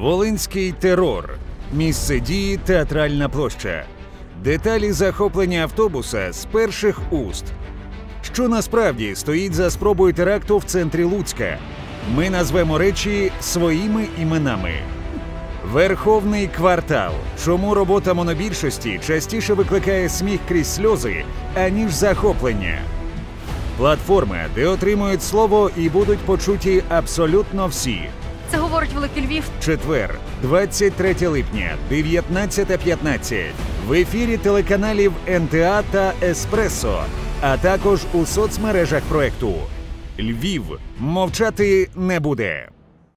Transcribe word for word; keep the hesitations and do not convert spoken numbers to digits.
Волинський терор. Місце дії Театральна площа. Деталі захоплення автобуса з перших уст. Що насправді стоїть за спробою теракту в центрі Луцька? Ми назвемо речі своїми іменами. Верховний квартал. Чому робота монобільшості частіше викликає сміх крізь сльози, аніж захоплення? Платформа, де отримують слово і будуть почуті абсолютно всі. Це говорить Великий Львів. Четвер, двадцять третє липня, дев'ятнадцята п'ятнадцять. В ефірі телеканалів ен те а та Еспресо, а також у соцмережах проекту. Львів мовчати не буде.